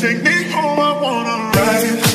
Take me home, I wanna ride.